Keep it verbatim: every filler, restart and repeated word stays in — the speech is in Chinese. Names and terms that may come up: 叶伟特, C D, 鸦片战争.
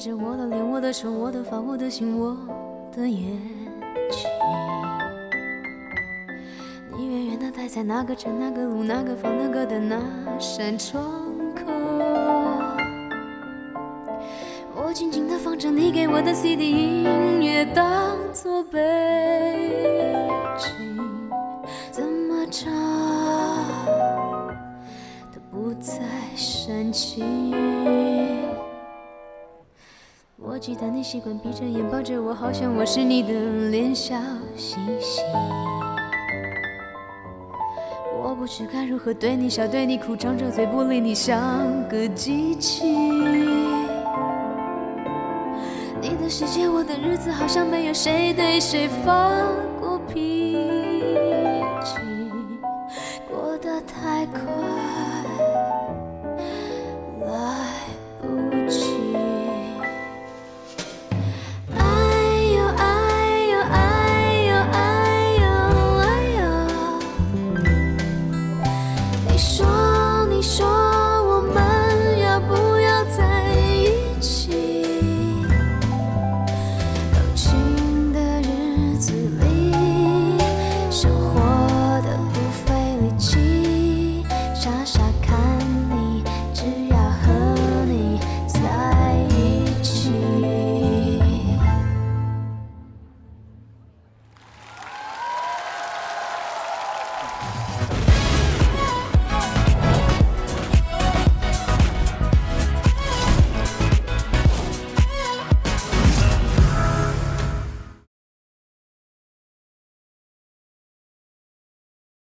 着我的脸，我的手，我的发，我的心，我的眼睛。你远远的待在那个站、那个路、那个房、那个的那扇窗口，我静静的放着你给我的 C D， 音乐当作背景，怎么唱都不再煽情。 我记得你习惯闭着眼抱着我，好像我是你的脸，笑嘻嘻。我不知该如何对你笑，对你哭，张着嘴不理你，像个机器。你的世界，我的日子，好像没有谁对谁放。